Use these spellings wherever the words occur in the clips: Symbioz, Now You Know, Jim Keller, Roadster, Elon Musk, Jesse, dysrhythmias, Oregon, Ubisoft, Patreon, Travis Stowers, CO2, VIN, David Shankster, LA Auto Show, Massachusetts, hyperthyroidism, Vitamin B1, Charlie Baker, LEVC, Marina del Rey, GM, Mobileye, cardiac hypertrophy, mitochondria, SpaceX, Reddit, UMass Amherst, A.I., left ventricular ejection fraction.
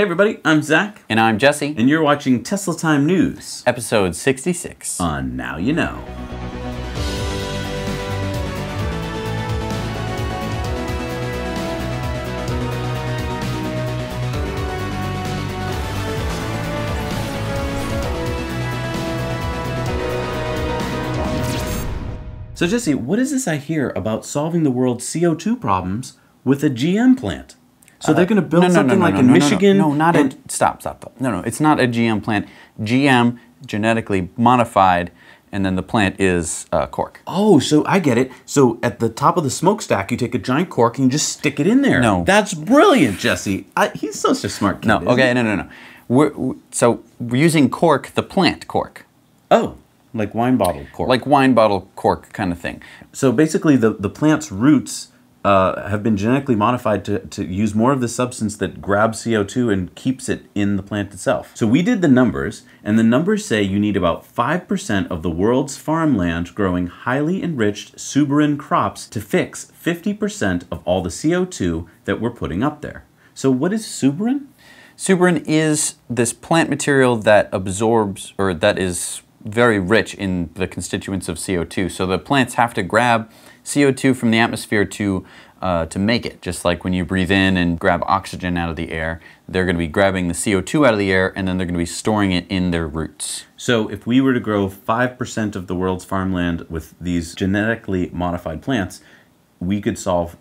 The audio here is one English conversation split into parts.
Hey everybody, I'm Zach. And I'm Jesse. And you're watching Tesla Time News. Episode 66. On Now You Know. So Jesse, what is this I hear about solving the world's CO2 problems with a GM plant? So they're going to build something like in Michigan? No, not a... Stop. No, it's not a GM plant. GM, genetically modified, and then the plant is cork. Oh, so I get it. So at the top of the smokestack, you take a giant cork and you just stick it in there. No. That's brilliant, Jesse. He's such a smart kid. No, okay, no. We're using cork, the plant cork. Oh. Like wine bottle cork. Like wine bottle cork kind of thing. So basically the plant's roots have been genetically modified to use more of the substance that grabs CO2 and keeps it in the plant itself. So we did the numbers, and the numbers say you need about 5% of the world's farmland growing highly enriched suberin crops to fix 50% of all the CO2 that we're putting up there. So what is suberin? Suberin is this plant material that absorbs, or that is very rich in the constituents of CO2. So the plants have to grab CO2 from the atmosphere to make it. Just like when you breathe in and grab oxygen out of the air, they're going to be grabbing the CO2 out of the air and then they're going to be storing it in their roots. So if we were to grow 5% of the world's farmland with these genetically modified plants, we could solve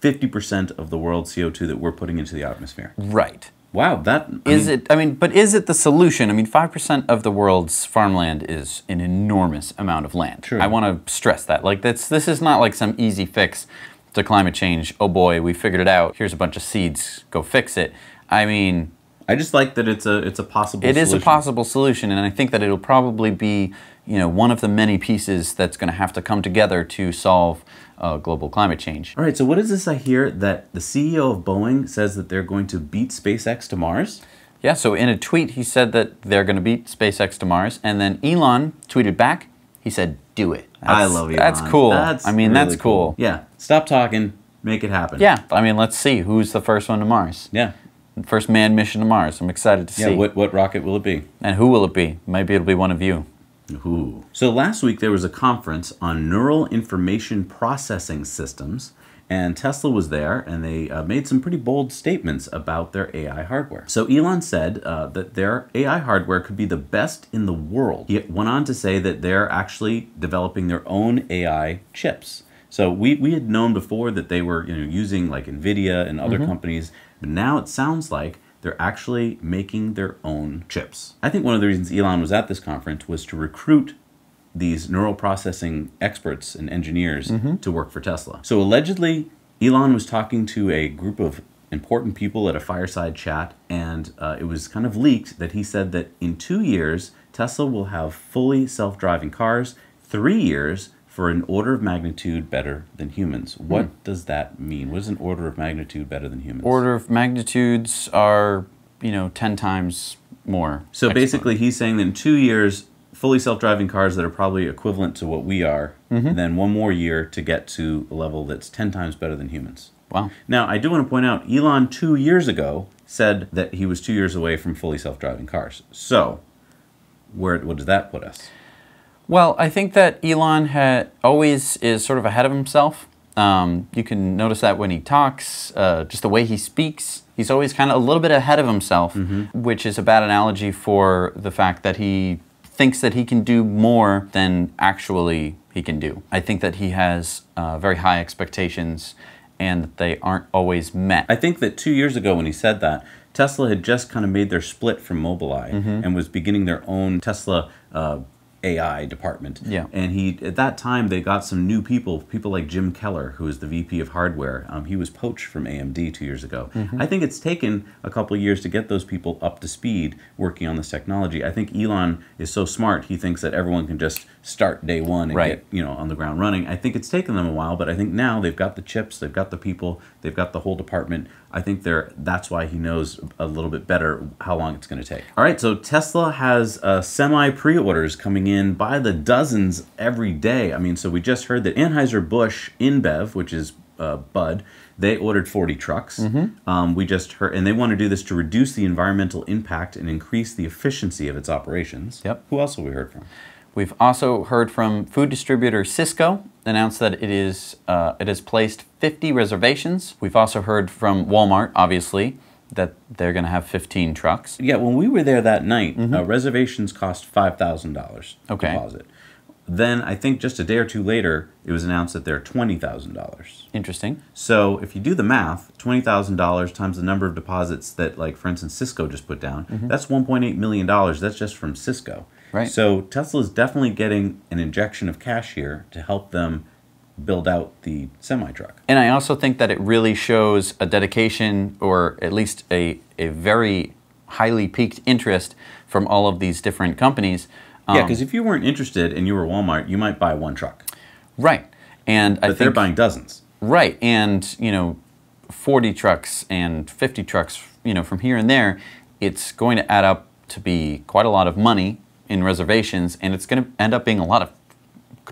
50% of the world's CO2 that we're putting into the atmosphere. Right. Wow, is it the solution? I mean, 5% of the world's farmland is an enormous amount of land. True. I want to stress that. Like, this is not like some easy fix to climate change. Oh boy, we figured it out. Here's a bunch of seeds. Go fix it. I mean, I just like that it's a possible solution. It is a possible solution, and I think that it'll probably be, you know, one of the many pieces that's going to have to come together to solve global climate change. All right, so what is this I hear that the CEO of Boeing says that they're going to beat SpaceX to Mars? Yeah, so in a tweet he said that they're going to beat SpaceX to Mars, and then Elon tweeted back, he said, do it. I love Elon. That's cool. That's really cool. Yeah, stop talking, make it happen. Yeah, I mean, let's see who's the first one to Mars. Yeah. First manned mission to Mars. I'm excited to see. Yeah, what rocket will it be? And who will it be? Maybe it'll be one of you. Ooh. So last week there was a conference on neural information processing systems, and Tesla was there, and they made some pretty bold statements about their AI hardware. So Elon said that their AI hardware could be the best in the world. He went on to say that they're actually developing their own AI chips. So we had known before that they were using like NVIDIA and other companies, but now it sounds like they're actually making their own chips. I think one of the reasons Elon was at this conference was to recruit these neural processing experts and engineers to work for Tesla. So allegedly, Elon was talking to a group of important people at a fireside chat, and it was kind of leaked that he said that in 2 years, Tesla will have fully self-driving cars, 3 years for an order of magnitude better than humans. What does that mean? What is an order of magnitude better than humans? Order of magnitudes are, 10 times more. So basically he's saying that in 2 years, fully self-driving cars that are probably equivalent to what we are, and then one more year to get to a level that's 10 times better than humans. Wow. Now, I do want to point out, Elon 2 years ago said that he was 2 years away from fully self-driving cars. So, what does that put us? Well, I think that Elon always is sort of ahead of himself. You can notice that when he talks, just the way he speaks, he's always kind of a little bit ahead of himself, which is a bad analogy for the fact that he thinks that he can do more than actually he can do. I think that he has very high expectations and that they aren't always met. I think that 2 years ago when he said that, Tesla had just kind of made their split from Mobileye and was beginning their own Tesla AI department. Yeah. And at that time, they got some new people like Jim Keller, who is the VP of hardware. He was poached from AMD 2 years ago. I think it's taken a couple of years to get those people up to speed working on this technology. I think Elon is so smart, he thinks that everyone can just start day one and get, on the ground running. I think it's taken them a while, but I think now they've got the chips, they've got the people, they've got the whole department. I think that's why he knows a little bit better how long it's going to take. All right, so Tesla has semi pre-orders coming in by the dozens every day. I mean, so we just heard that Anheuser-Busch InBev, which is Bud, they ordered 40 trucks. Mm-hmm. We just heard, and they want to do this to reduce the environmental impact and increase the efficiency of its operations. Yep. Who else have we heard from? We've also heard from food distributor Sysco, announced that it has placed 50 reservations. We've also heard from Walmart, obviously, that they're going to have 15 trucks. Yeah, when we were there that night, mm-hmm. Reservations cost $5,000 deposit. Then I think just a day or two later, it was announced that they're $20,000. Interesting. So if you do the math, $20,000 times the number of deposits that, like, for instance, Sysco just put down, mm-hmm. that's $1.8 million. That's just from Sysco. Right. So Tesla is definitely getting an injection of cash here to help them build out the semi-truck. And I also think that it really shows a dedication, or at least a very highly piqued interest from all of these different companies. Yeah, because if you weren't interested and you were Walmart, you might buy one truck. Right. And but I think they're buying dozens. Right. And, you know, 40 trucks and 50 trucks, you know, from here and there, it's going to add up to be quite a lot of money in reservations, and it's going to end up being a lot of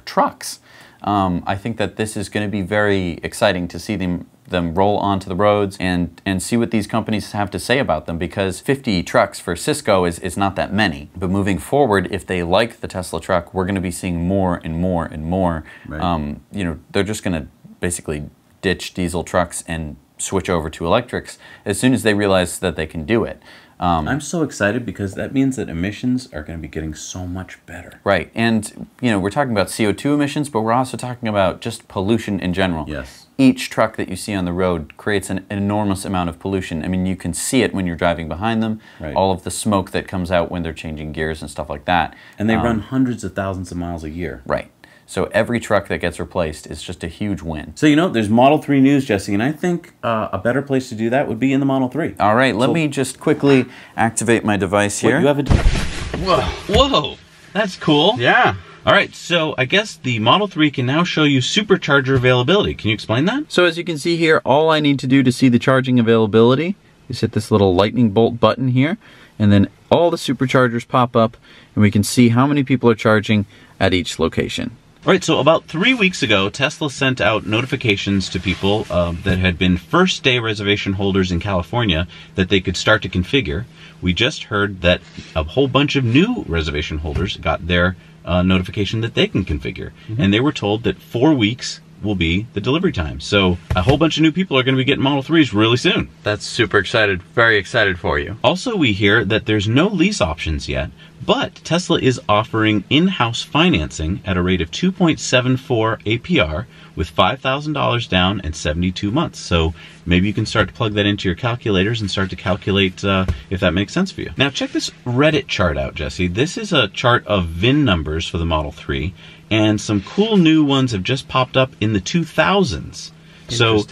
trucks. I think that this is going to be very exciting to see them roll onto the roads and see what these companies have to say about them, because 50 trucks for Sysco is not that many. But moving forward, if they like the Tesla truck, we're going to be seeing more and more and more. Right. You know, they're just going to basically ditch diesel trucks and switch over to electrics as soon as they realize that they can do it. I'm so excited because that means that emissions are going to be getting so much better. Right. And, you know, we're talking about CO2 emissions, but we're also talking about just pollution in general. Yes. Each truck that you see on the road creates an enormous amount of pollution. I mean, you can see it when you're driving behind them, right. All of the smoke that comes out when they're changing gears and stuff like that. And they run hundreds of thousands of miles a year. Right. So every truck that gets replaced is just a huge win. So, you know, there's Model 3 news, Jesse, and I think a better place to do that would be in the Model 3. All right, let me just quickly activate my device here. Wait, you have a Whoa, that's cool. Yeah. All right, so I guess the Model 3 can now show you supercharger availability. Can you explain that? So as you can see here, all I need to do to see the charging availability is hit this little lightning bolt button here, and then all the superchargers pop up, and we can see how many people are charging at each location. All right, so about 3 weeks ago, Tesla sent out notifications to people that had been first-day reservation holders in California that they could start to configure. We just heard that a whole bunch of new reservation holders got their notification that they can configure. Mm-hmm. And they were told that 4 weeks will be the delivery time. So a whole bunch of new people are going to be getting Model 3s really soon. That's super excited. Very excited for you. Also, we hear that there's no lease options yet, but Tesla is offering in-house financing at a rate of 2.74 APR with $5,000 down and 72 months. So maybe you can start to plug that into your calculators and start to calculate if that makes sense for you. Now check this Reddit chart out, Jesse. This is a chart of VIN numbers for the Model 3, and some cool new ones have just popped up in the 2000s. So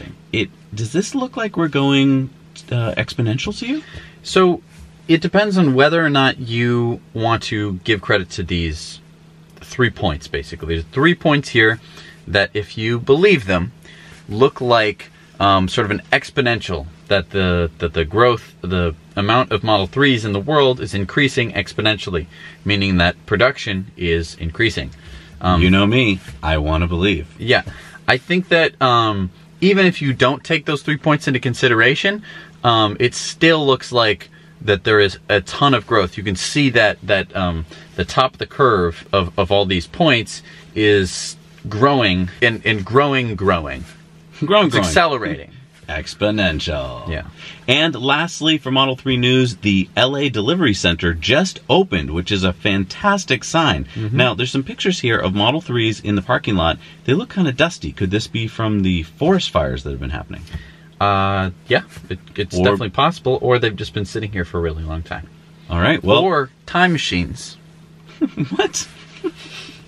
does this look like we're going exponential to you? So it depends on whether or not you want to give credit to these 3 points, basically. There's 3 points here that, if you believe them, look like sort of an exponential, that the growth, the amount of Model 3s in the world is increasing exponentially, meaning that production is increasing. You know me, I want to believe. Yeah, I think that even if you don't take those 3 points into consideration, it still looks like that there is a ton of growth. You can see that the top of the curve of all these points is growing and growing. It's accelerating. Exponential. Yeah. And lastly, for Model 3 news, the LA delivery center just opened, which is a fantastic sign. Mm-hmm. Now, there's some pictures here of Model 3s in the parking lot. They look kind of dusty. Could this be from the forest fires that have been happening? Yeah, it's definitely possible, or they've just been sitting here for a really long time. All right, well... Or time machines. What?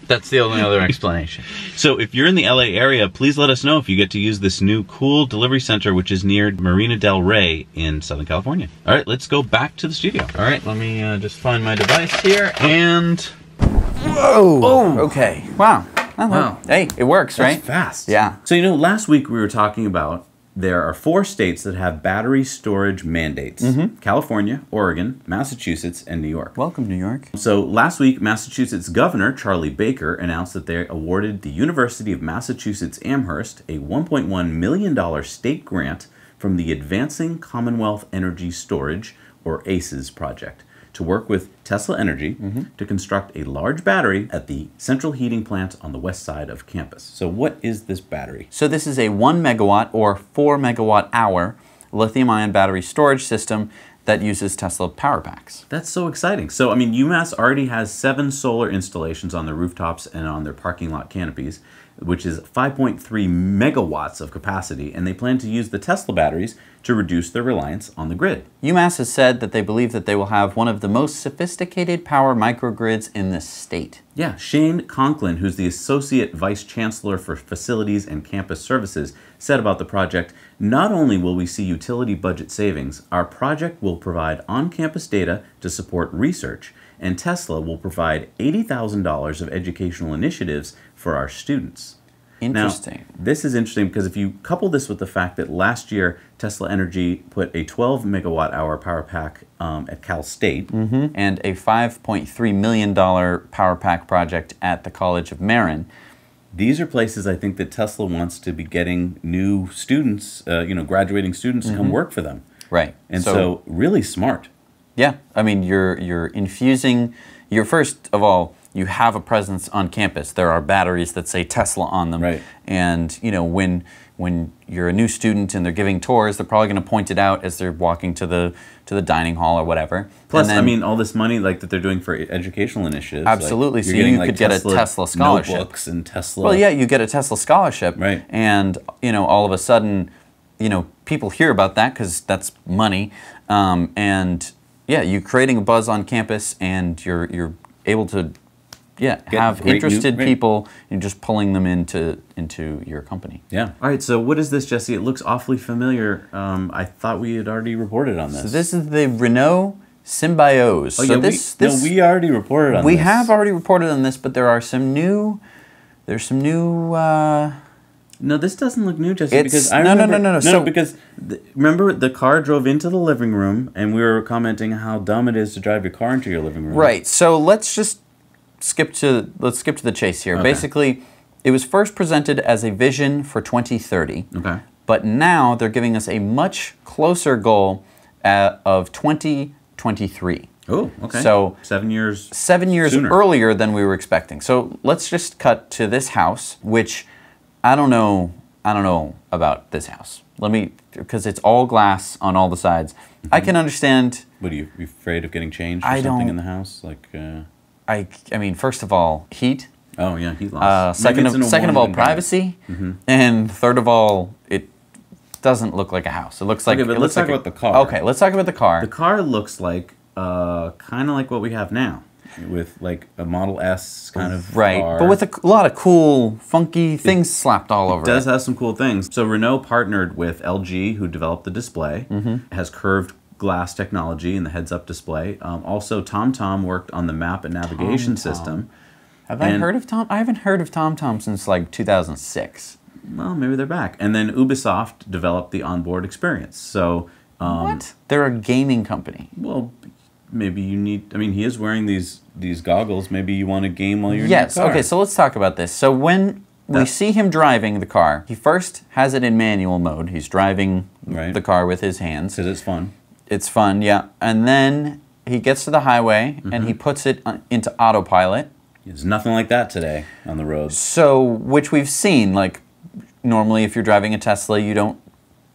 That's the only other explanation. So if you're in the LA area, please let us know if you get to use this new cool delivery center, which is near Marina del Rey in Southern California. All right, let's go back to the studio. All right, let me just find my device here, and... Whoa! Oh. Okay. Wow. Wow. Hey, it works, right? That's fast. Yeah. So, you know, last week we were talking about there are 4 states that have battery storage mandates. Mm-hmm. California, Oregon, Massachusetts, and New York. Welcome, New York. So last week, Massachusetts Governor Charlie Baker announced that they awarded the University of Massachusetts Amherst a $1.1 million state grant from the Advancing Commonwealth Energy Storage, or ACES, project, to work with Tesla Energy mm-hmm. to construct a large battery at the central heating plant on the west side of campus. So what is this battery? So this is a 1 megawatt or 4 megawatt hour lithium-ion battery storage system that uses Tesla power packs. That's so exciting. So, I mean, UMass already has 7 solar installations on their rooftops and on their parking lot canopies, which is 5.3 megawatts of capacity, and they plan to use the Tesla batteries to reduce their reliance on the grid. UMass has said that they believe that they will have one of the most sophisticated power microgrids in the state. Yeah, Shane Conklin, who's the Associate Vice Chancellor for Facilities and Campus Services, said about the project, "Not only will we see utility budget savings, our project will provide on-campus data to support research, and Tesla will provide $80,000 of educational initiatives for our students." Interesting. Now, this is interesting because if you couple this with the fact that last year Tesla Energy put a 12 megawatt hour power pack at Cal State mm-hmm. and a $5.3 million power pack project at the College of Marin. These are places I think that Tesla wants to be getting new students, you know, graduating students mm-hmm. to come work for them. Right. And so really smart. Yeah, I mean, you're infusing, first of all, you have a presence on campus. There are batteries that say Tesla on them. Right. And, you know, when you're a new student and they're giving tours, they're probably going to point it out as they're walking to the dining hall or whatever. Plus, then, I mean, all this money like that they're doing for educational initiatives. Absolutely. Like, so you could get a Tesla scholarship. Notebooks and Tesla. Well, yeah, you get a Tesla scholarship. Right. And, you know, all of a sudden, you know, people hear about that because that's money. And yeah, you're creating a buzz on campus, and you're able to, yeah, have interested people and just pulling them into your company. Yeah. All right. So what is this, Jesse? It looks awfully familiar. I thought we had already reported on this. So this is the Renault Symbioz. Oh, yeah, so we already reported on this. We have already reported on this, but there are some new. There's some new. No, this doesn't look new, Jesse, because I remember... No. So, because remember the car drove into the living room and we were commenting how dumb it is to drive your car into your living room. Right. So let's just skip to the chase here. Okay. Basically, it was first presented as a vision for 2030. Okay. But now they're giving us a much closer goal of 2023. Oh, okay. So 7 years earlier than we were expecting. So let's just cut to this house, which... I don't know about this house. Because it's all glass on all the sides. Mm-hmm. I can understand. What, are you afraid of getting changed or something in the house? Like, I mean, first of all, heat. Oh yeah, heat loss. Second of all, privacy. Mm-hmm. And third of all, it doesn't look like a house. It looks like. Okay, but let's talk about the car. Okay, let's talk about the car. The car looks like kind of like what we have now, with like a Model S kind of car. But with a lot of cool, funky things slapped all over it. It does have some cool things. So Renault partnered with LG, who developed the display, mm-hmm. has curved glass technology in the heads-up display. Also, TomTom worked on the map and navigation system. I haven't heard of TomTom since like 2006. Well, maybe they're back. And then Ubisoft developed the onboard experience. So what? They're a gaming company. Well. Maybe you need, I mean, he is wearing these goggles. Maybe you want to game while you're in the car. Okay, so let's talk about this. So when we see him driving the car, he first has it in manual mode. He's driving the car with his hands. Because it's fun. It's fun, yeah. And then he gets to the highway mm-hmm. and he puts it into autopilot. There's nothing like that today on the road. So, which we've seen, like, normally if you're driving a Tesla, you don't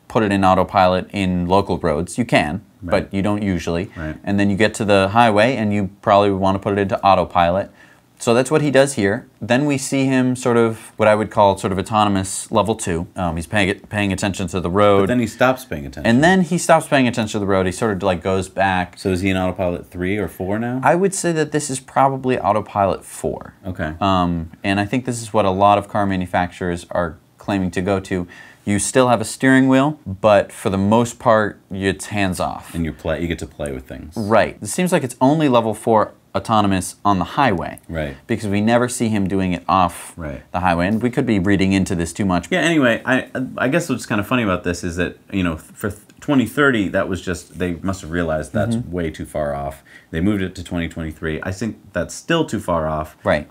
put it in autopilot in local roads. You can. Right. But you don't usually. Right. And then you get to the highway and you probably want to put it into autopilot. So that's what he does here. Then we see him sort of, what I would call sort of autonomous level 2. He's paying attention to the road. But then he stops paying attention. And then he stops paying attention to the road. He sort of like goes back. So is he in autopilot 3 or 4 now? I would say that this is probably autopilot 4. Okay. And I think this is what a lot of car manufacturers are claiming to go to. You still have a steering wheel, but for the most part, it's hands off. And you get to play with things. Right. It seems like it's only level 4 autonomous on the highway. Right. Because we never see him doing it off the highway. And we could be reading into this too much. Yeah, anyway, I guess what's kind of funny about this is that, you know, for 2030, that was just, they must have realized that's way too far off. They moved it to 2023. I think that's still too far off. Right.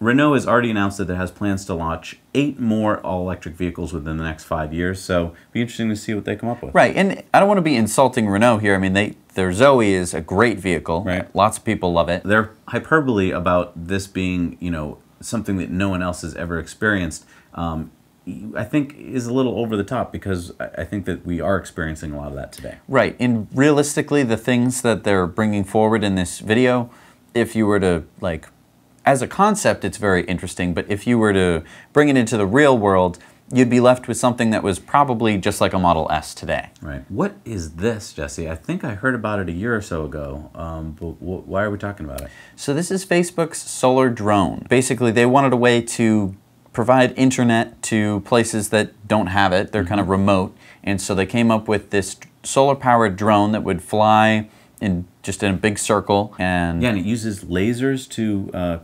Renault has already announced that it has plans to launch 8 more all-electric vehicles within the next 5 years. So it'll be interesting to see what they come up with. Right. And I don't want to be insulting Renault here. I mean, their Zoe is a great vehicle. Right. Lots of people love it. Their hyperbole about this being, you know, something that no one else has ever experienced, I think is a little over the top, because I think that we are experiencing a lot of that today. Right, and realistically, the things that they're bringing forward in this video, if you were to, like, as a concept, it's very interesting, but if you were to bring it into the real world, you'd be left with something that was probably just like a Model S today. Right. What is this, Jesse? I think I heard about it a year or so ago, but why are we talking about it? So this is Facebook's solar drone. Basically, they wanted a way to provide internet to places that don't have it. They're kind of remote. And so they came up with this solar-powered drone that would fly in just in a big circle. And yeah, and it uses lasers to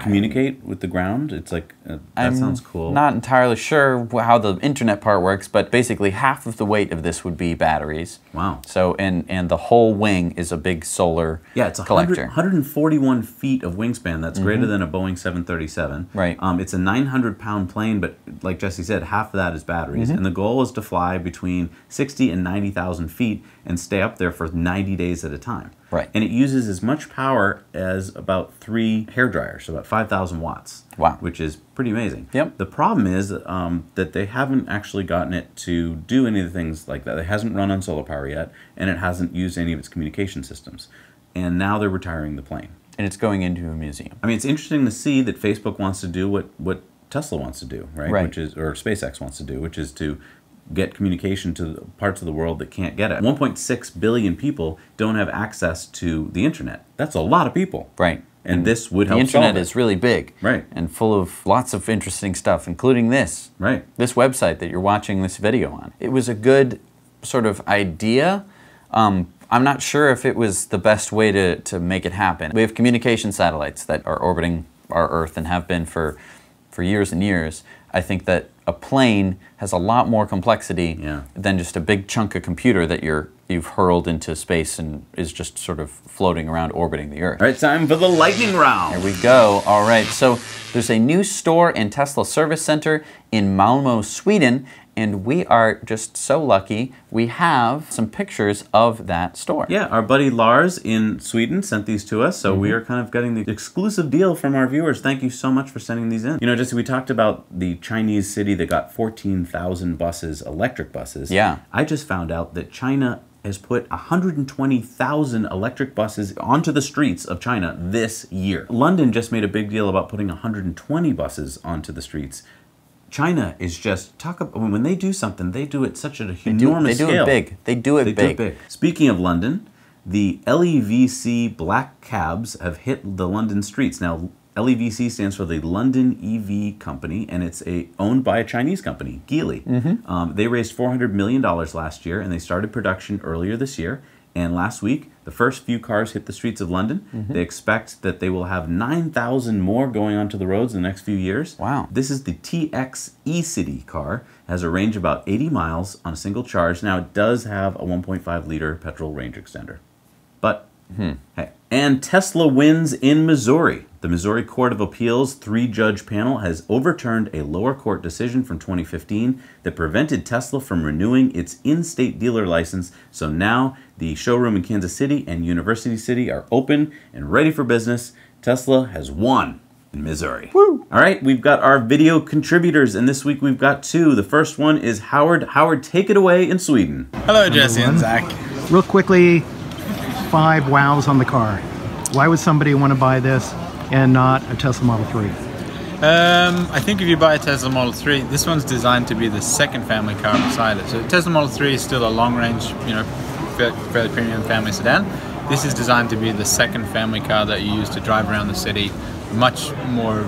communicate with the ground. It's like, that sounds cool. I'm not entirely sure how the internet part works, but basically half of the weight of this would be batteries. Wow. So, and the whole wing is a big solar collector. Yeah, it's 141 feet of wingspan. That's greater than a Boeing 737. Right. It's a 900-pound plane, but like Jesse said, half of that is batteries. And the goal is to fly between 60 and 90,000 feet and stay up there for 90 days at a time. Right. And it uses as much power as about 3 hair dryers, so about 5,000 watts. Wow. Which is pretty amazing. Yep. The problem is that they haven't actually gotten it to do any of the things like that. It hasn't run on solar power yet, and it hasn't used any of its communication systems. And now they're retiring the plane. And it's going into a museum. I mean, it's interesting to see that Facebook wants to do what Tesla wants to do, right? Which is, or SpaceX wants to do, which is to get communication to parts of the world that can't get it. 1.6 billion people don't have access to the internet. That's a lot of people. Right. And this would help solve it. The internet is really big. Right. And full of lots of interesting stuff, including this. Right. This website that you're watching this video on. It was a good sort of idea. I'm not sure if it was the best way to make it happen. We have communication satellites that are orbiting our Earth and have been for years and years. I think that a plane has a lot more complexity than just a big chunk of computer that you've hurled into space and is just sort of floating around orbiting the Earth. All right, time for the lightning round. Here we go. All right, so there's a new store and Tesla service center in Malmo, Sweden, and we are just so lucky. We have some pictures of that store. Yeah, our buddy Lars in Sweden sent these to us, so we are kind of getting the exclusive deal from our viewers. Thank you so much for sending these in. You know, Jesse, we talked about the Chinese city that got 14,000 buses, electric buses. Yeah. I just found out that China has put 120,000 electric buses onto the streets of China this year. London just made a big deal about putting 120 buses onto the streets. China is just, talk about, when they do something, they do it such an enormous scale. They do it big. They do it big. Speaking of London, the LEVC black cabs have hit the London streets. Now, LEVC stands for the London EV Company, and it's owned by a Chinese company, Geely. They raised $400 million last year, and they started production earlier this year. And last week, the first few cars hit the streets of London. They expect that they will have 9,000 more going onto the roads in the next few years. Wow. This is the TX eCity car. It has a range of about 80 miles on a single charge. Now, it does have a 1.5-liter petrol range extender. But, hey. And Tesla wins in Missouri. The Missouri Court of Appeals 3-judge panel has overturned a lower court decision from 2015 that prevented Tesla from renewing its in-state dealer license. So now the showroom in Kansas City and University City are open and ready for business. Tesla has won in Missouri. Woo. All right, we've got our video contributors, and this week we've got 2. The first one is Howard. Howard, take it away in Sweden. Hello, Jesse and Zach. Real quickly, 5 wows on the car. Why would somebody want to buy this and not a Tesla Model 3? I think if you buy a Tesla Model 3, this one's designed to be the second family car beside it. So Tesla Model 3 is still a long-range, you know, fairly premium family sedan. This is designed to be the second family car that you use to drive around the city. Much more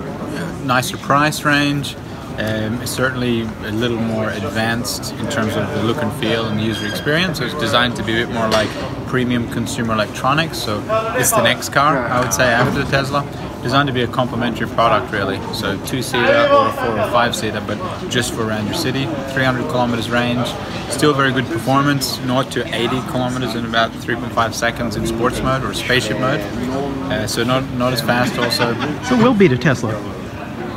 nicer price range, It's certainly a little more advanced in terms of the look and feel and the user experience. So it's designed to be a bit more like premium consumer electronics. So it's the next car, I would say, after the Tesla. Designed to be a complementary product, really. So 2-seater or 4 or 5-seater, but just for around your city. 300 kilometers range, still very good performance. 0 to 80 kilometers in about 3.5 seconds in sports mode or spaceship mode. So not as fast, also. So it will beat a Tesla.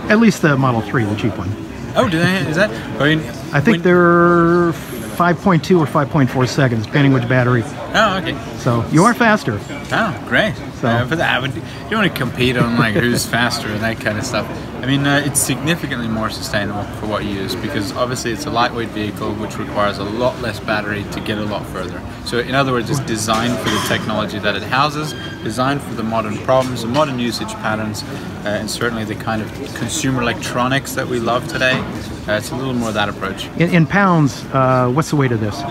At least the Model 3, the cheap one. Oh, do they? Is that? I mean, I think they're 5.2 or 5.4 seconds, depending which battery. Oh, okay. So you are faster. Oh, great. So but I would, you don't want to compete on like who's faster and that kind of stuff. I mean, it's significantly more sustainable for what you use, because obviously it's a lightweight vehicle which requires a lot less battery to get a lot further. So in other words, it's designed for the technology that it houses, designed for the modern problems, the modern usage patterns, and certainly the kind of consumer electronics that we love today. It's a little more that approach. In pounds, what's the weight of this?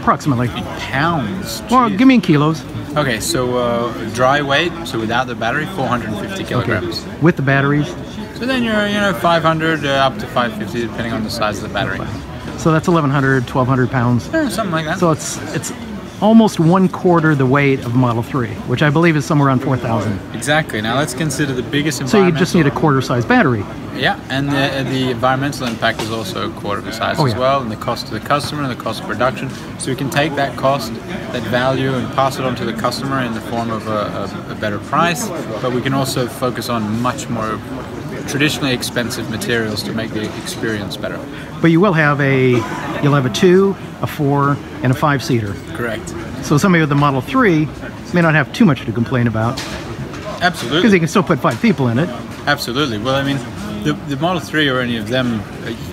Approximately. In pounds? Geez. Well, give me in kilos. Okay, so dry weight, so without the battery, 450 kilograms. Okay. With the batteries? So then you're, 500 up to 550, depending on the size of the battery. So that's 1,100, 1,200 pounds. Yeah, something like that. So it's almost 1/4 the weight of Model 3, which I believe is somewhere around 4,000. Exactly. Now let's consider the biggest environmental... So you just need a quarter-size battery. Yeah, and the environmental impact is also a quarter of the size as well, and the cost to the customer and the cost of production. So we can take that cost, that value, and pass it on to the customer in the form of a better price, but we can also focus on much more traditionally expensive materials to make the experience better. But you will have you'll have a 2, a 4, and a 5-seater. Correct. So somebody with a Model 3 may not have too much to complain about. Absolutely. Because they can still put 5 people in it. Absolutely. Well, I mean, the Model 3 or any of them,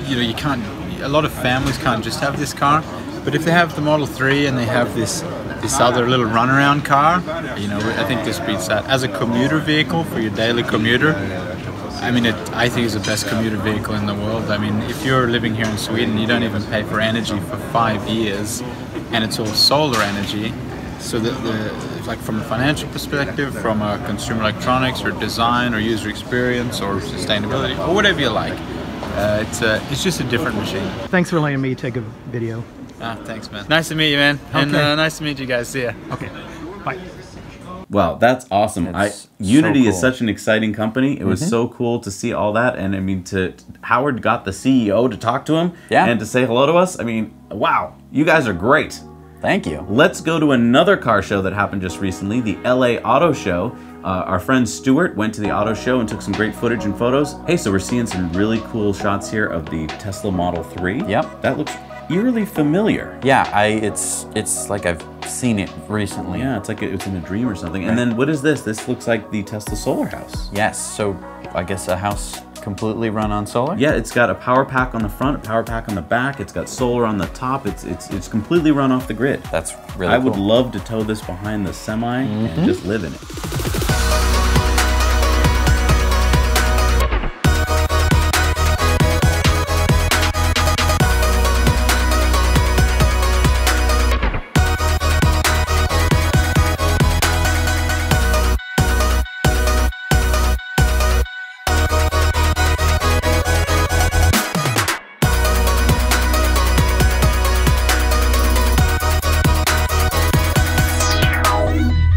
you can't, a lot of families can't just have this car, but if they have the Model 3 and they have this other little runaround car, I think this beats that. As a commuter vehicle for your daily commuter, I mean, I think it's the best commuter vehicle in the world. I mean, if you're living here in Sweden, you don't even pay for energy for 5 years, and it's all solar energy. So like from a financial perspective, from a consumer electronics or design or user experience or sustainability or whatever you like, it's just a different machine. Thanks for letting me take a video. Ah, thanks, man. Nice to meet you, man. Okay. And nice to meet you guys. See ya. Okay. Bye. Wow, that's awesome. Unity is such an exciting company. It was so cool to see all that. And I mean, Howard got the CEO to talk to him and to say hello to us. I mean, wow, you guys are great. Thank you. Let's go to another car show that happened just recently, the LA Auto Show. Our friend Stuart went to the auto show and took some great footage and photos. Hey, so we're seeing some really cool shots here of the Tesla Model 3. Yep. That looks eerily familiar. Yeah, it's like I've seen it recently. Yeah, it's like it was in a dream or something. Right. And then what is this? This looks like the Tesla solar house. Yes, so I guess a house completely run on solar? Yeah, it's got a power pack on the front, a power pack on the back, it's got solar on the top, it's completely run off the grid. That's really cool. I would love to tow this behind the semi and just live in it.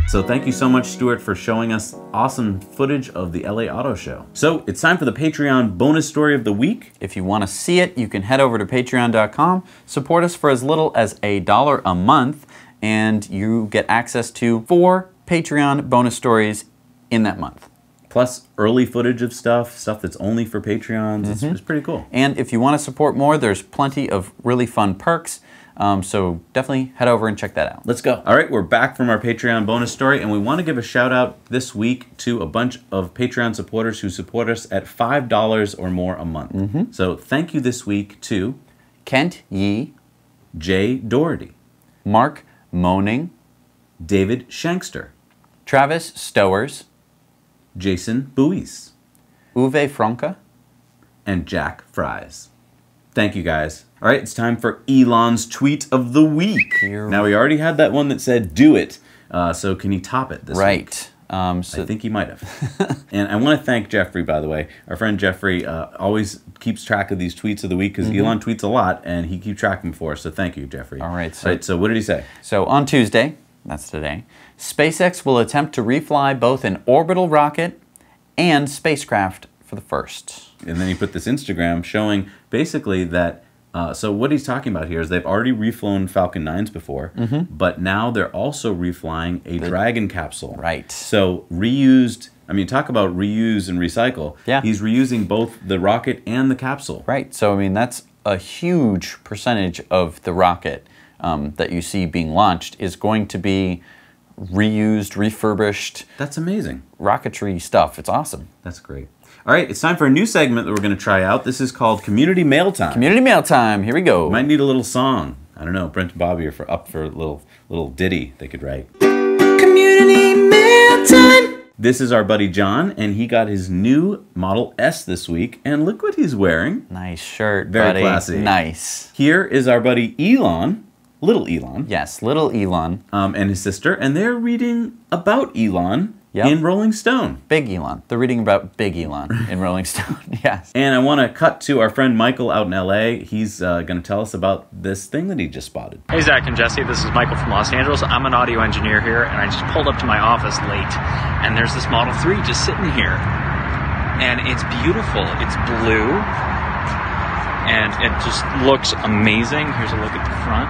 So thank you so much, Stuart, for showing us awesome footage of the LA Auto Show. So it's time for the Patreon bonus story of the week. If you want to see it, you can head over to patreon.com, support us for as little as $1 a month, and you get access to 4 Patreon bonus stories in that month. Plus early footage of stuff that's only for Patreons. It's pretty cool. And if you want to support more, there's plenty of really fun perks. So definitely head over and check that out. Let's go. All right, we're back from our Patreon bonus story, and we want to give a shout out this week to a bunch of Patreon supporters who support us at $5 or more a month. So thank you this week to Kent Yee, Jay Doherty, Mark Moaning, David Shankster, Travis Stowers, Jason Buies, Uwe Franca, and Jack Fries. Thank you, guys. All right, it's time for Elon's tweet of the week. Now, we already had that one that said, do it. So can he top it this week? Right. So I think he might have. And I want to thank Jeffrey, by the way. Our friend Jeffrey always keeps track of these tweets of the week because Elon tweets a lot and he keeps track of them for us. So thank you, Jeffrey. All right. So, what did he say? So on Tuesday, that's today, SpaceX will attempt to refly both an orbital rocket and spacecraft for the first. And then he put this Instagram showing basically that so what he's talking about here is they've already reflown Falcon 9s before, but now they're also reflying a Dragon capsule. Right. So reused, I mean, talk about reuse and recycle. Yeah. He's reusing both the rocket and the capsule. Right. So, I mean, that's a huge percentage of the rocket that you see being launched is going to be reused, refurbished. That's amazing. Rocketry stuff. It's awesome. That's great. All right, it's time for a new segment that we're going to try out. This is called Community Mail Time. Community Mail Time. Here we go. Might need a little song. I don't know. Brent and Bobby are up for a little ditty they could write. Community Mail Time. This is our buddy John, and he got his new Model S this week. And look what he's wearing. Nice shirt, buddy. Very classy. Nice. Here is our buddy Elon. Little Elon. Yes, little Elon. And his sister. And they're reading about Elon. Yep. In Rolling Stone. Big Elon. They're reading about Big Elon in Rolling Stone, yes. And I want to cut to our friend Michael out in LA. He's going to tell us about this thing that he just spotted. Hey, Zach and Jesse. This is Michael from Los Angeles. I'm an audio engineer here, and I just pulled up to my office late, and there's this Model 3 just sitting here. And it's beautiful. It's blue, and it just looks amazing. Here's a look at the front.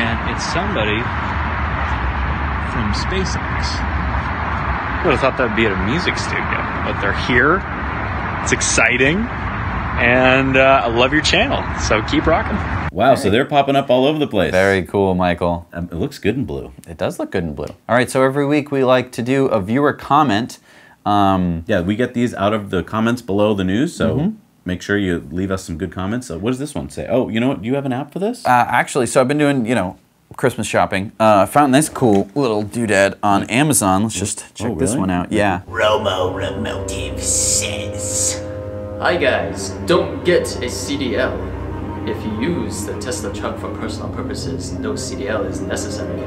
And it's somebody from SpaceX. I would have thought that would be at a music studio, but they're here. It's exciting, and I love your channel, so keep rocking. Wow, so they're popping up all over the place. Very cool, Michael. It looks good in blue. It does look good in blue. All right, so every week we like to do a viewer comment. Yeah, we get these out of the comments below the news, so make sure you leave us some good comments. So what does this one say? Oh, you know what? Do you have an app for this? Actually, so I've been doing, you know, Christmas shopping. I found this cool little doodad on Amazon. Let's just check this one out. Yeah. Romo Remotive says, "Hi guys, don't get a CDL. If you use the Tesla truck for personal purposes, no CDL is necessary.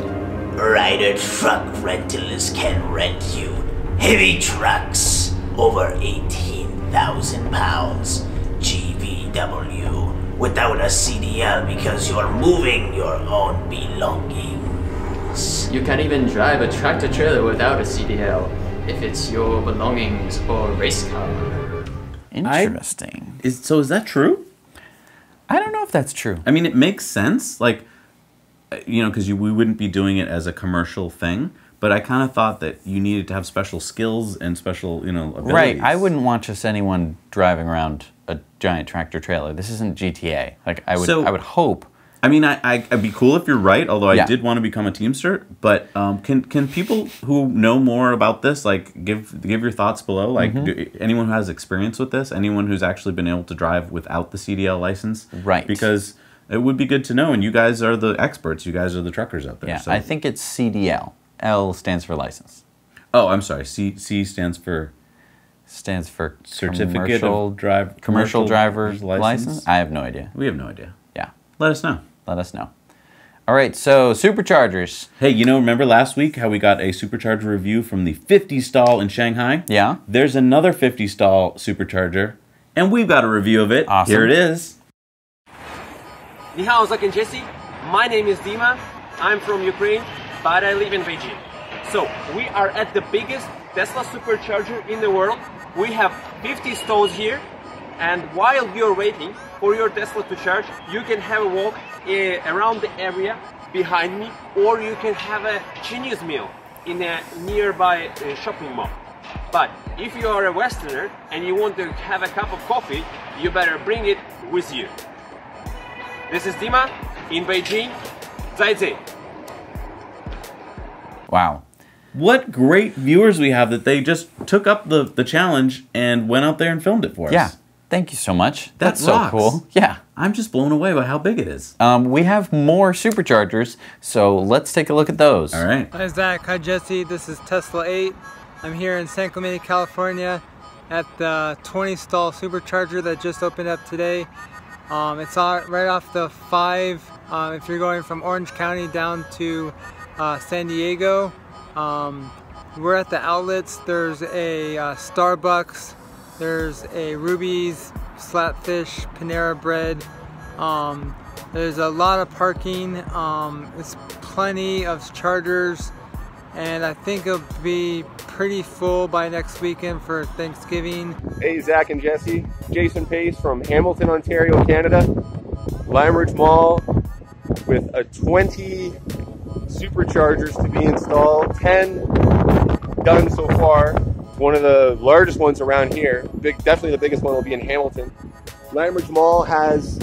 Rider truck rentalers can rent you heavy trucks over 18,000 pounds GVW. Without a CDL because you're moving your own belongings. You can't even drive a tractor trailer without a CDL if it's your belongings or race car." Interesting. So is that true? I don't know if that's true. I mean, it makes sense, like, you know, because we wouldn't be doing it as a commercial thing. But I kind of thought that you needed to have special skills and special, you know, abilities. Right. I wouldn't want just anyone driving around a giant tractor trailer. This isn't GTA. Like, I would hope. I mean, I'd be cool if you're right, although I did want to become a Teamster. But can people who know more about this, like, give your thoughts below? Like, anyone who has experience with this, anyone who's actually been able to drive without the CDL license? Right. Because it would be good to know, and you guys are the experts. You guys are the truckers out there. Yeah, so. I think it's CDL. L stands for license. Oh, I'm sorry. C stands for... Stands for... Certificate of Drive... Commercial Driver's License? I have no idea. We have no idea. Yeah. Let us know. Let us know. All right, so Superchargers. Hey, you know, remember last week how we got a Supercharger review from the 50 stall in Shanghai? Yeah. There's another 50 stall Supercharger, and we've got a review of it. Awesome. Here it is. Ni hao, Zach and Jesse. My name is Dima. I'm from Ukraine, but I live in Beijing. So we are at the biggest Tesla Supercharger in the world. We have 50 stalls here, and while you're waiting for your Tesla to charge, you can have a walk around the area behind me, or you can have a Chinese meal in a nearby shopping mall. But if you are a Westerner and you want to have a cup of coffee, you better bring it with you. This is Dima in Beijing. Zaizai. Wow. What great viewers we have that they just took up the challenge and went out there and filmed it for us. Yeah. Thank you so much. That's so cool. Yeah. I'm just blown away by how big it is. We have more Superchargers, so let's take a look at those. All right. Hi, Zach. Hi, Jesse. This is Tesla 8. I'm here in San Clemente, California at the 20 stall Supercharger that just opened up today. It's right off the 5. If you're going from Orange County down to San Diego, We're at the outlets. There's a Starbucks, there's a Ruby's, Flatfish, Panera Bread. There's a lot of parking. There's plenty of chargers, and I think it'll be pretty full by next weekend for Thanksgiving. Hey, Zach and Jesse. Jason Pace from Hamilton, Ontario, Canada. Lime Ridge Mall with a 20 superchargers to be installed, 10 done so far. One of the largest ones around here. Definitely the biggest one will be in Hamilton. Lime Ridge Mall has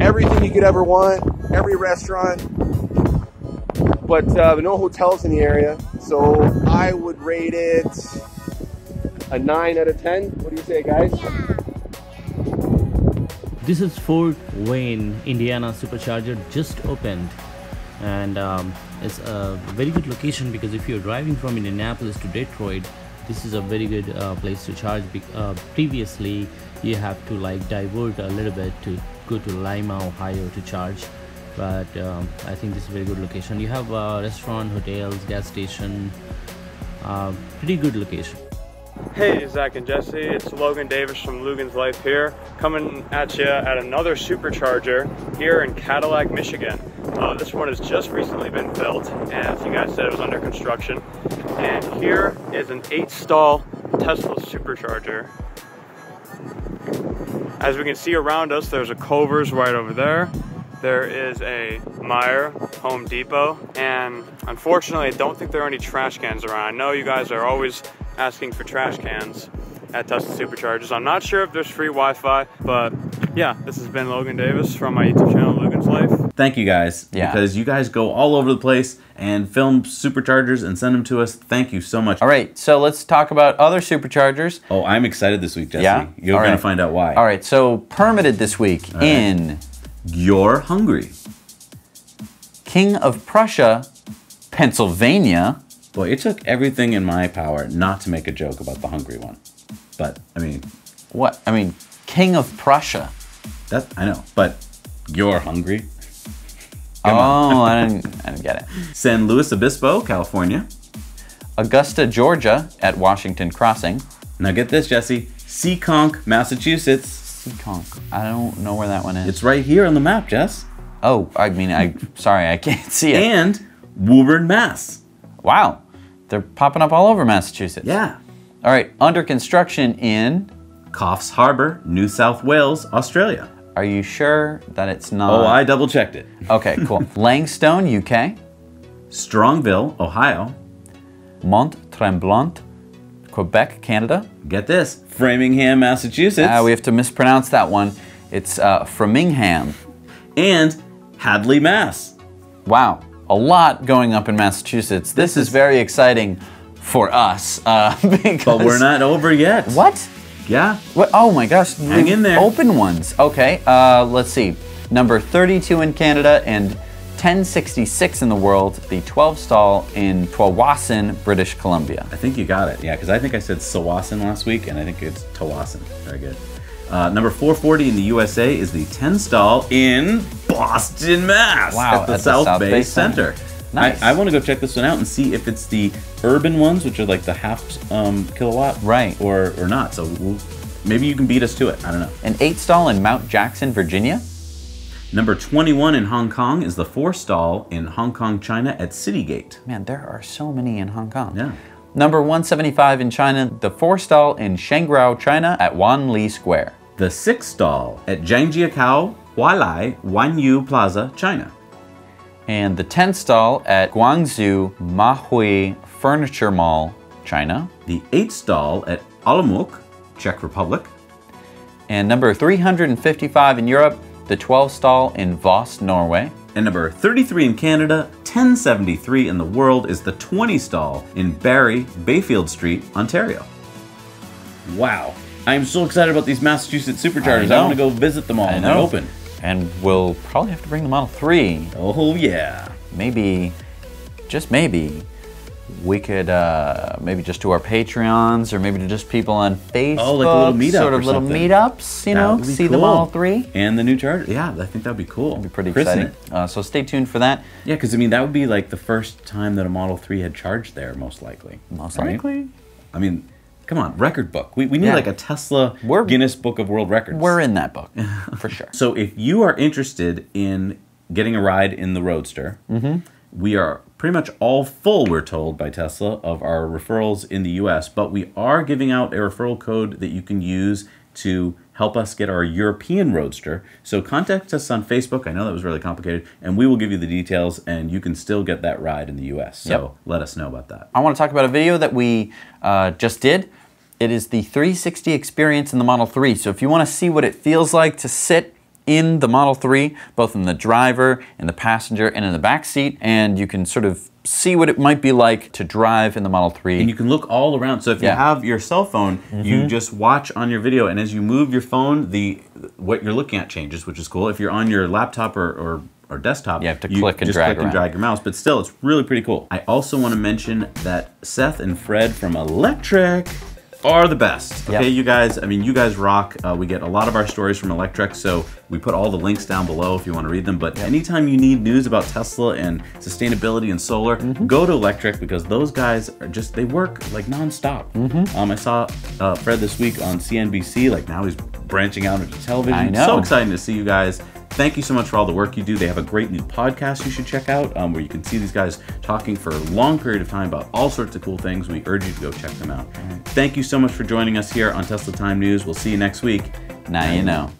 everything you could ever want, every restaurant, but no hotels in the area. So I would rate it a 9 out of 10. What do you say, guys? This is Fort Wayne, Indiana supercharger just opened. And it's a very good location because if you're driving from Indianapolis to Detroit, this is a very good place to charge. Previously, you have to like divert a little bit to go to Lima, Ohio to charge. But I think this is a very good location. You have restaurant, hotels, gas station, pretty good location. Hey, Zach and Jesse, it's Logan Davis from Logan's Life here, coming at you at another supercharger here in Cadillac, Michigan. This one has just recently been built, as you guys said, it was under construction. And here is an 8-stall Tesla supercharger. As we can see around us, there's a Culver's right over there. There is a Meijer, Home Depot, and unfortunately, I don't think there are any trash cans around. I know you guys are always asking for trash cans at Tesla superchargers. I'm not sure if there's free Wi-Fi, but yeah, this has been Logan Davis from my YouTube channel, Logan's Life. Thank you guys, because you guys go all over the place and film superchargers and send them to us. Thank you so much. All right, so let's talk about other superchargers. Oh, I'm excited this week, Jesse. Yeah? You're all gonna find out why. All right, so permitted this week in... You're Hungary. King of Prussia, Pennsylvania. Boy, it took everything in my power not to make a joke about the Hungary one. But, I mean... What? I mean, King of Prussia. That, I know, but you're Hungary? Oh, I didn't get it. San Luis Obispo, California. Augusta, Georgia, at Washington Crossing. Now get this, Jesse. Seekonk, Massachusetts. I don't know where that one is. It's right here on the map, Jess. Oh, I mean, sorry, I can't see it. And Woburn, Mass. Wow, they're popping up all over Massachusetts. Yeah. All right, under construction in... Coffs Harbour, New South Wales, Australia. Are you sure that it's not... Oh, I double-checked it. Okay, cool. Langstone, UK. Strongville, Ohio. Mont Tremblant, Quebec, Canada. Get this, Framingham, Massachusetts. We have to mispronounce that one. It's Framingham. And Hadley, Mass. Wow, a lot going up in Massachusetts. This is very exciting for us. But we're not over yet. What? Yeah. What? Oh my gosh. Hang in there. Open ones. Okay, let's see. Number 32 in Canada and 1066 in the world, the 12-stall in Tawasin, British Columbia. I think you got it. Yeah, because I think I said Sawasin last week, and I think it's Tawasin. Very good. Number 440 in the USA is the 10-stall in Boston, Mass. Wow, at the South Bay Center. Nice. I want to go check this one out and see if it's the urban ones, which are like the half kilowatt, right, or not. So maybe you can beat us to it. I don't know. An 8-stall in Mount Jackson, Virginia. Number 21 in Hong Kong is the 4-stall in Hong Kong, China at Citygate. Man, there are so many in Hong Kong. Yeah. Number 175 in China, the 4-stall in Shangrao, China at Wan Li Square. The 6-stall at Zhangjiakou, Hualai, Wanyu Plaza, China. And the 10-stall at Guangzhou, Mahui Furniture Mall, China. The 8-stall at Olomouc, Czech Republic. And number 355 in Europe, the 12-stall in Voss, Norway. And number 33 in Canada, 1073 in the world is the 20-stall in Barrie, Bayfield Street, Ontario. Wow, I'm so excited about these Massachusetts superchargers. I want to go visit them all when they're open. And we'll probably have to bring the Model 3. Oh yeah. Maybe, just maybe, we could maybe just do our Patreons, or maybe to just people on Facebook. Oh, like a little meetup, sort of little meetups, you know, see them all three. And the new Charger. Yeah, I think that'd be cool. That'd be pretty exciting. So stay tuned for that. Yeah, because I mean, that would be like the first time that a Model 3 had charged there, most likely. Most likely. I mean, come on, record book. We need like a Tesla Guinness Book of World Records. We're in that book, for sure. So if you are interested in getting a ride in the Roadster, we are pretty much all full, we're told by Tesla, of our referrals in the US, but we are giving out a referral code that you can use to help us get our European Roadster. So contact us on Facebook. I know that was really complicated, and we will give you the details, and you can still get that ride in the US. So let us know about that. I want to talk about a video that we just did. It is the 360 experience in the Model 3. So if you want to see what it feels like to sit in the Model 3, both in the driver and the passenger and in the back seat, and you can sort of see what it might be like to drive in the Model 3. And you can look all around. So if you have your cell phone, you just watch on your video, and as you move your phone, what you're looking at changes, which is cool. If you're on your laptop or desktop, you have to click and drag your mouse, but still, it's really pretty cool. I also want to mention that Seth and Fred from Electric are the best. Okay, you guys, I mean, you guys rock. We get a lot of our stories from Electric, so we put all the links down below if you want to read them. But anytime you need news about Tesla and sustainability and solar, go to Electric, because those guys are just, they work like nonstop. I saw Fred this week on CNBC, like now he's branching out into television. I know. So exciting to see you guys. Thank you so much for all the work you do. They have a great new podcast you should check out, where you can see these guys talking for a long period of time about all sorts of cool things. We urge you to go check them out. Thank you so much for joining us here on Tesla Time News. We'll see you next week. Now you know.